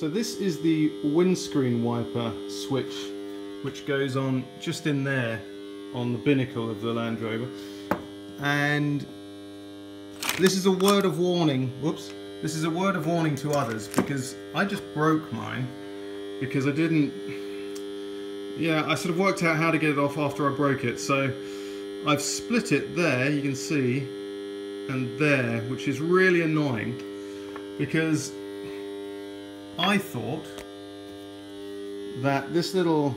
So this is the windscreen wiper switch, which goes on just in there on the binnacle of the Land Rover. And this is a word of warning, whoops, this is a word of warning to others, because I just broke mine because I didn't, I sort of worked out how to get it off after I broke it. So I've split it there, you can see, and there, which is really annoying because I thought that this little,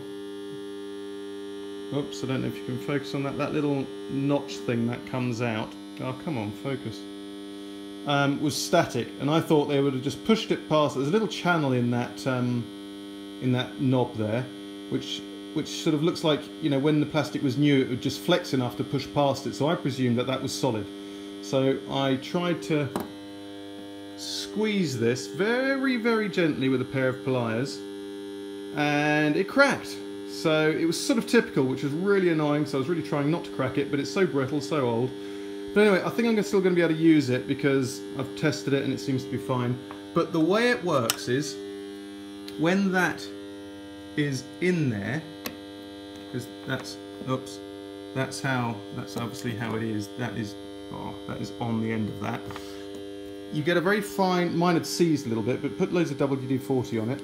oops, I don't know if you can focus on that, that little notch thing that comes out, oh come on, focus, was static, and I thought they would have just pushed it past. There's a little channel in that knob there, which sort of looks like, you know, when the plastic was new it would just flex enough to push past it, so I presumed that that was solid. So I tried to squeeze this very, very gently with a pair of pliers, and it cracked. So it was sort of typical, which was really annoying, so I was really trying not to crack it, but it's so brittle, so old. But anyway, I think I'm still going to be able to use it because I've tested it and it seems to be fine. But the way it works is, when that is in there, because that's, oops, that's how, that's obviously how it is, that is, oh, that is on the end of that. You get a very fine, mine had seized a little bit, but put loads of WD-40 on it.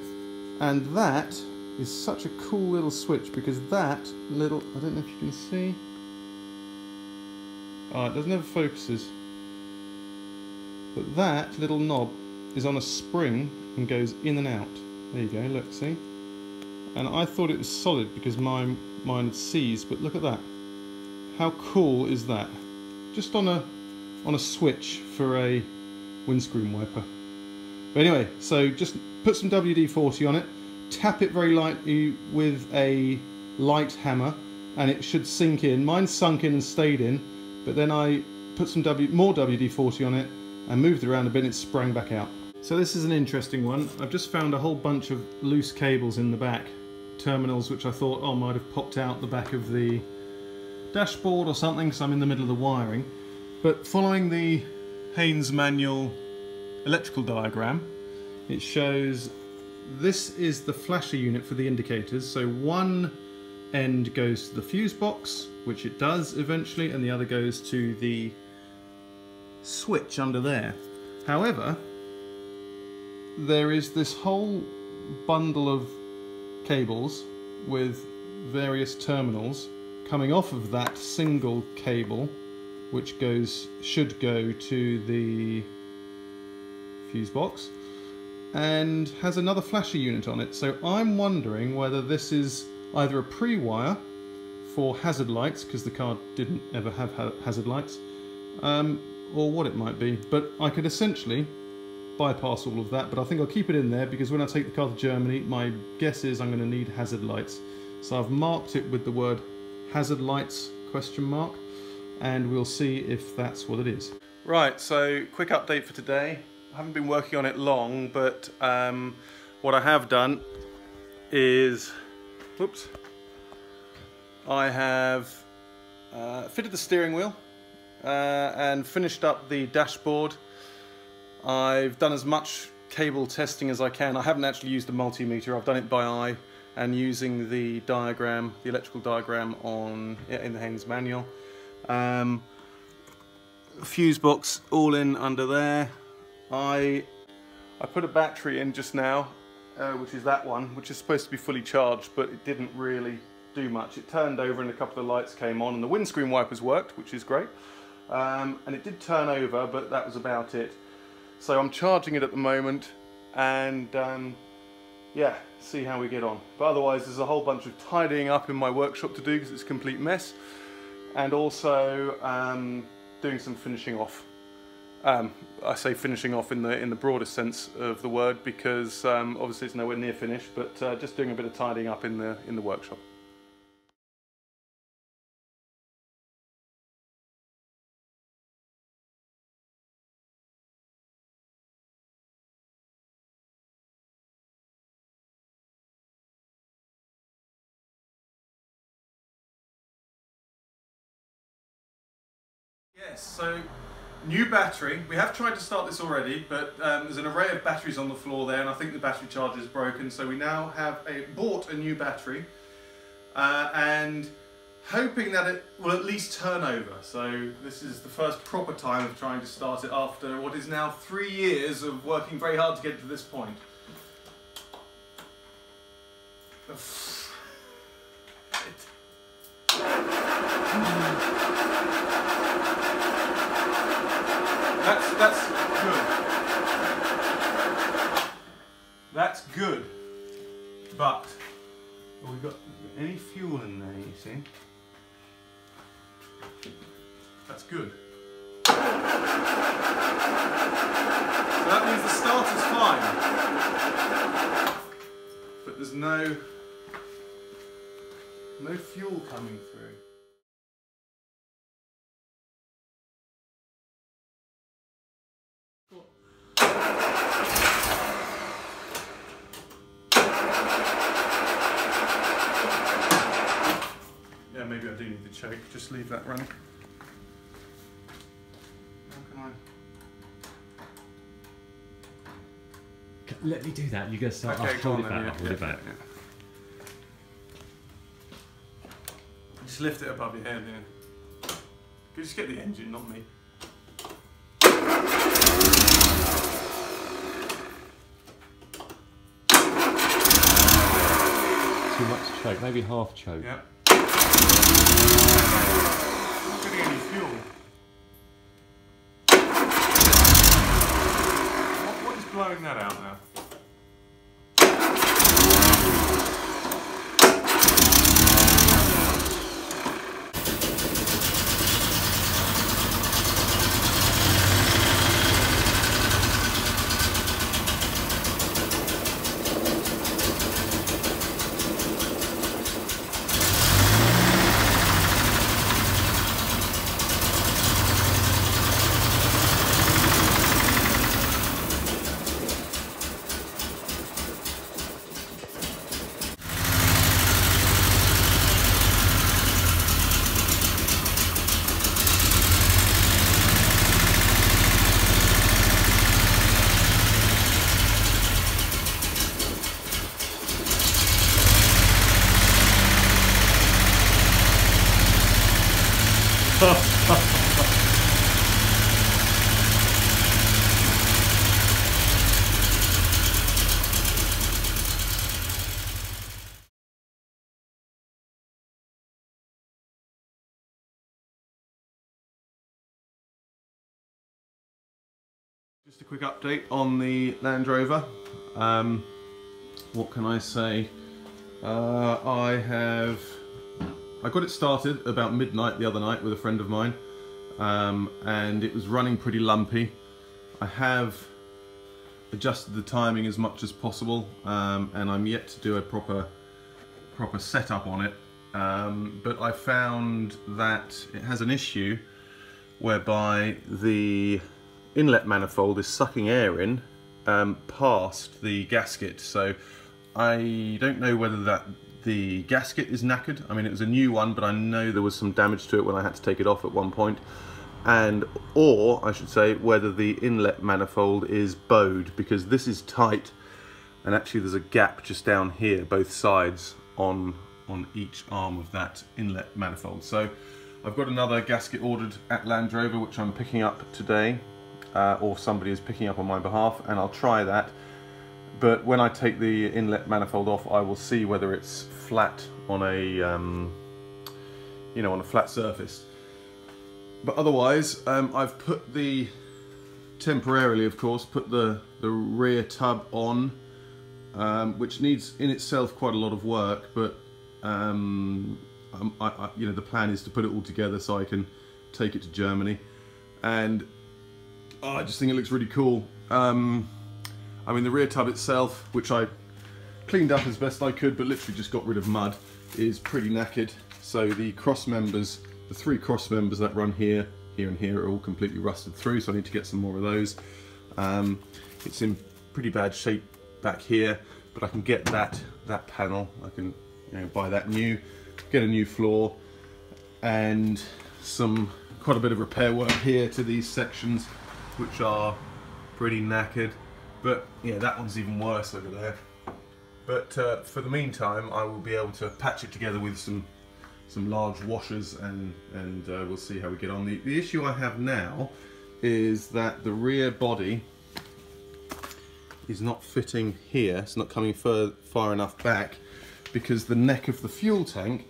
And that is such a cool little switch, because that little, I don't know if you can see. Oh, it doesn't have focuses. But that little knob is on a spring and goes in and out. There you go, look, see? And I thought it was solid because mine had seized, but look at that. How cool is that? Just on a switch for a windscreen wiper. But anyway, so just put some WD-40 on it, tap it very lightly with a light hammer, and it should sink in. Mine sunk in and stayed in, but then I put some more WD-40 on it and moved it around a bit, and it sprang back out. So this is an interesting one. I've just found a whole bunch of loose cables in the back, terminals which I thought, oh, might have popped out the back of the dashboard or something, because I'm in the middle of the wiring. But following the Haynes Manual electrical diagram, it shows this is the flasher unit for the indicators. So one end goes to the fuse box, which it does eventually, and the other goes to the switch under there. However, there is this whole bundle of cables with various terminals coming off of that single cable, which goes, should go to the fuse box, and has another flasher unit on it. So I'm wondering whether this is either a pre-wire for hazard lights, because the car didn't ever have hazard lights, or what it might be. But I could essentially bypass all of that, but I think I'll keep it in there, because when I take the car to Germany, my guess is I'm going to need hazard lights. So I've marked it with the word hazard lights ? And we'll see if that's what it is. Right, so quick update for today. I haven't been working on it long, but what I have done is, whoops, I have fitted the steering wheel and finished up the dashboard. I've done as much cable testing as I can. I haven't actually used a multimeter, I've done it by eye and using the diagram, the electrical diagram on, in the Haynes Manual. Fuse box all in under there. I put a battery in just now, which is that one, which is supposed to be fully charged, but it didn't really do much. It turned over and a couple of lights came on, and the windscreen wipers worked, which is great. And it did turn over, but that was about it. So I'm charging it at the moment, and yeah, see how we get on. But otherwise there's a whole bunch of tidying up in my workshop to do, because it's a complete mess. And also doing some finishing off. I say finishing off in the broadest sense of the word, because obviously it's nowhere near finished, but just doing a bit of tidying up in the workshop. Yes, so New battery. We have tried to start this already, but there's an array of batteries on the floor there, and I think the battery charger is broken, so we now have bought a new battery, and hoping that it will at least turn over. So this is the first proper time of trying to start it after what is now 3 years of working very hard to get to this point. That's good. That's good. But we've got any fuel in there, you see? That's good. So that means the starter's fine. But there's no fuel coming through. Yeah, maybe I do need the choke, just leave that running. How can I? Let me do that, you go start. Okay, I'll hold it back, yeah. Just lift it above your head, yeah. You just get the engine, not me. Too much choke, maybe half choke. Yep. Not getting any fuel. What is blowing that out now? Just a quick update on the Land Rover. What can I say? I got it started about midnight the other night with a friend of mine, and it was running pretty lumpy. I have adjusted the timing as much as possible, and I'm yet to do a proper setup on it. But I found that it has an issue whereby the inlet manifold is sucking air in past the gasket, so I don't know whether that the gasket is knackered. I mean, it was a new one, but I know there was some damage to it when I had to take it off at one point, or I should say whether the inlet manifold is bowed, because this is tight, and actually there's a gap just down here, both sides on each arm of that inlet manifold. So I've got another gasket ordered at Land Rover, which I'm picking up today, or somebody is picking up on my behalf, and I'll try that. But when I take the inlet manifold off, I will see whether it's flat on a, you know, on a flat surface. But otherwise, I've put the, temporarily of course, put the rear tub on, which needs in itself quite a lot of work, but you know, the plan is to put it all together so I can take it to Germany, and I just think it looks really cool. I mean, the rear tub itself, which I cleaned up as best I could, but literally just got rid of mud, is pretty knackered. So the cross members, the three cross members that run here, here and here, are all completely rusted through, so I need to get some more of those. It's in pretty bad shape back here, but I can get that panel, I can, you know, buy that new, get a new floor and some quite a bit of repair work here to these sections, which are pretty knackered. But yeah, that one's even worse over there. But for the meantime, I will be able to patch it together with some large washers, and we'll see how we get on. The issue I have now is that the rear body is not fitting here. It's not coming far enough back because the neck of the fuel tank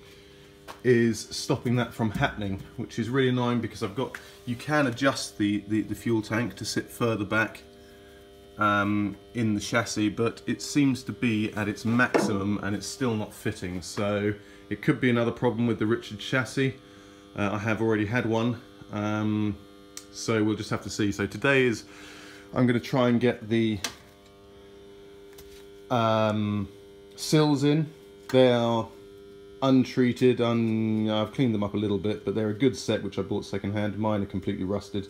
is stopping that from happening, which is really annoying because I've got, you can adjust the fuel tank to sit further back in the chassis, but it seems to be at its maximum and it's still not fitting. So it could be another problem with the Richard chassis. I have already had one, so we'll just have to see. So today is, I'm going to try and get the sills in. They are untreated, I've cleaned them up a little bit, but they're a good set which I bought second hand. Mine are completely rusted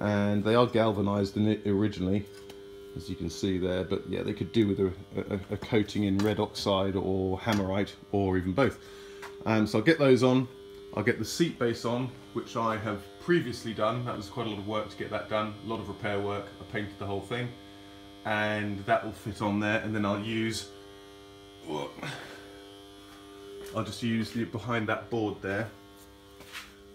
and they are galvanized originally, as you can see there, but yeah, they could do with a coating in red oxide or hammerite or even both. So I'll get those on, I'll get the seat base on, which I have previously done. That was quite a lot of work to get that done, a lot of repair work. I painted the whole thing and that will fit on there, and then I'll just use the behind that board there.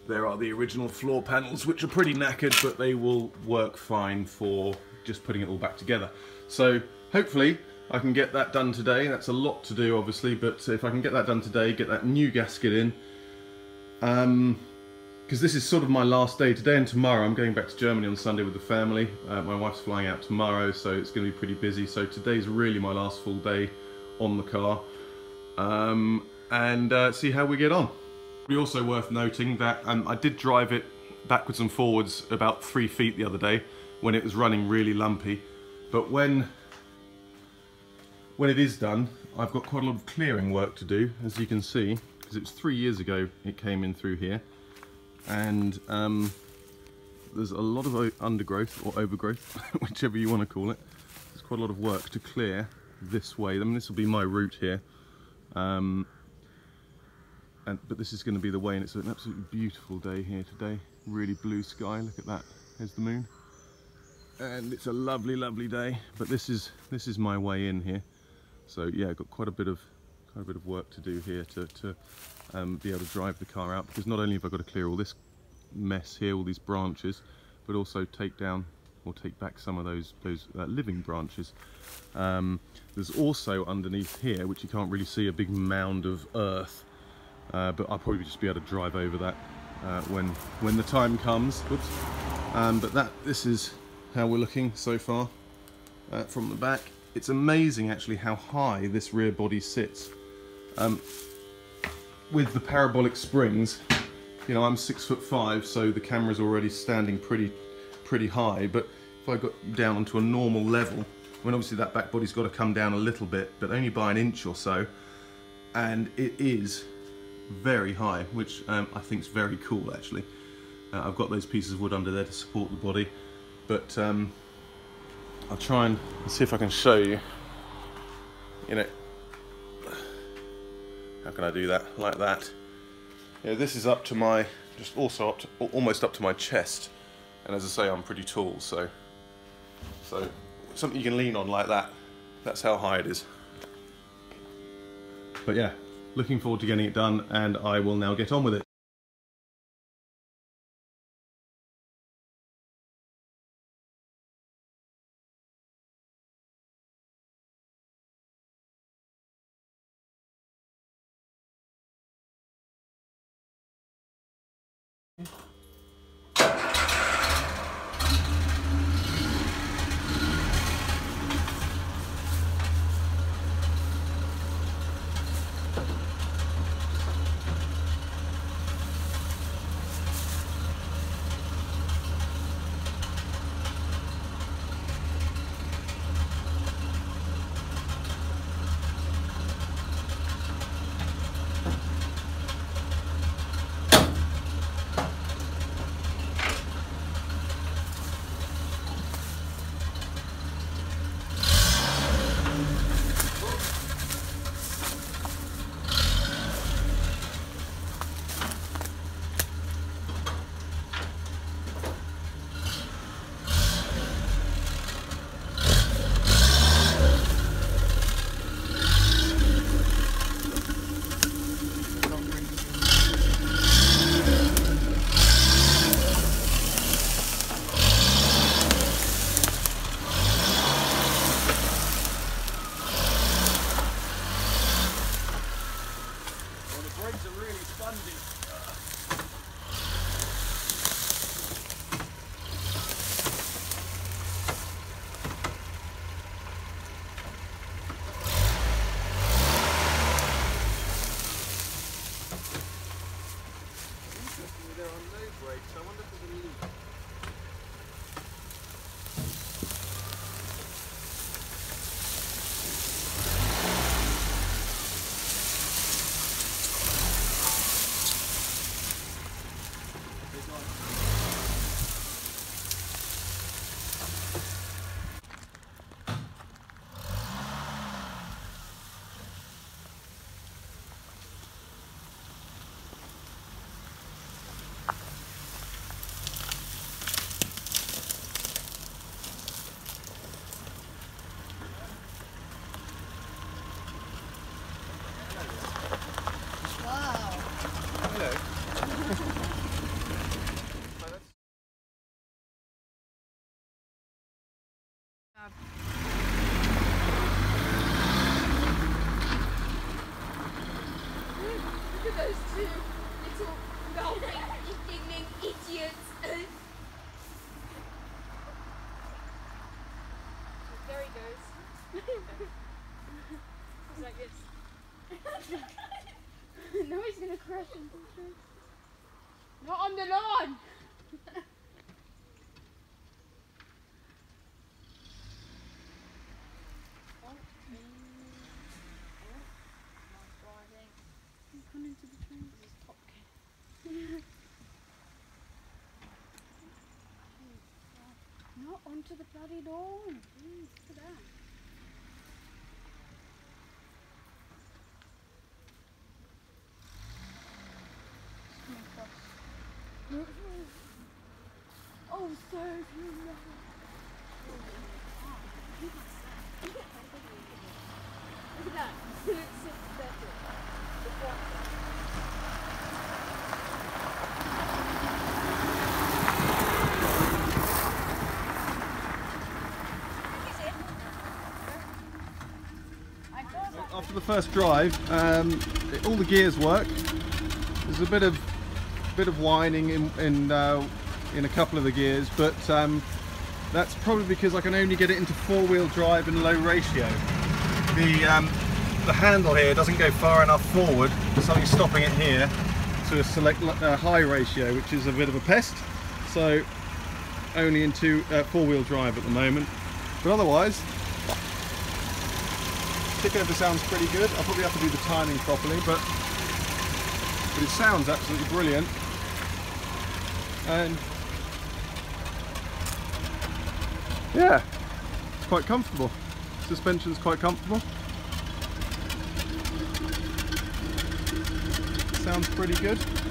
There are the original floor panels, which are pretty knackered, but they will work fine for just putting it all back together. So hopefully I can get that done today. That's a lot to do, obviously, but if I can get that done today, get that new gasket in, because this is sort of my last day. Today and tomorrow, I'm going back to Germany on Sunday with the family. My wife's flying out tomorrow, so it's going to be pretty busy. So today's really my last full day on the car. And see how we get on. It's also worth noting that I did drive it backwards and forwards about 3 feet the other day when it was running really lumpy, but when it is done, I've got quite a lot of clearing work to do, as you can see, because it was 3 years ago it came in through here, and there's a lot of undergrowth or overgrowth, whichever you want to call it. There's quite a lot of work to clear this way. I mean, this will be my route here. But this is going to be the way, and it's an absolutely beautiful day here today. Really blue sky, look at that, there's the moon. And it's a lovely, lovely day, but this is my way in here. So yeah, I've got quite a bit of work to do here to be able to drive the car out, because not only have I got to clear all this mess here, all these branches, but also take down or take back some of those living branches. There's also underneath here, which you can't really see, a big mound of earth. But I'll probably just be able to drive over that when the time comes. Oops. But this is how we're looking so far from the back. It's amazing actually how high this rear body sits. With the parabolic springs, you know, I'm 6'5", so the camera's already standing pretty high. But if I got down onto a normal level, I mean, obviously that back body's got to come down a little bit, but only by an inch or so, and it is very high, which I think is very cool actually. I've got those pieces of wood under there to support the body, but I'll try and see if I can show you. You know, how can I do that? Like that. Yeah, this is up to my, just also up to, almost up to my chest, and as I say, I'm pretty tall, so something you can lean on like that. That's how high it is. But yeah, looking forward to getting it done, and I will now get on with it. there are no brakes. I wonder if there's a leak. Look at those two little well-eating idiots. There he goes. It's like this. No, he's going to crash into the tree. Not on the lawn! Not onto the bloody lawn. Look at that. Oh, so beautiful. Look at that. After the first drive, all the gears work. There's a bit of whining in a couple of the gears, but that's probably because I can only get it into four-wheel drive and low ratio. The handle here doesn't go far enough forward, so something's stopping it here to a select high ratio, which is a bit of a pest. So only into four-wheel drive at the moment, but otherwise. Over sounds pretty good. I'll probably have to do the timing properly, but it sounds absolutely brilliant. And yeah, it's quite comfortable. Suspension's quite comfortable. Sounds pretty good.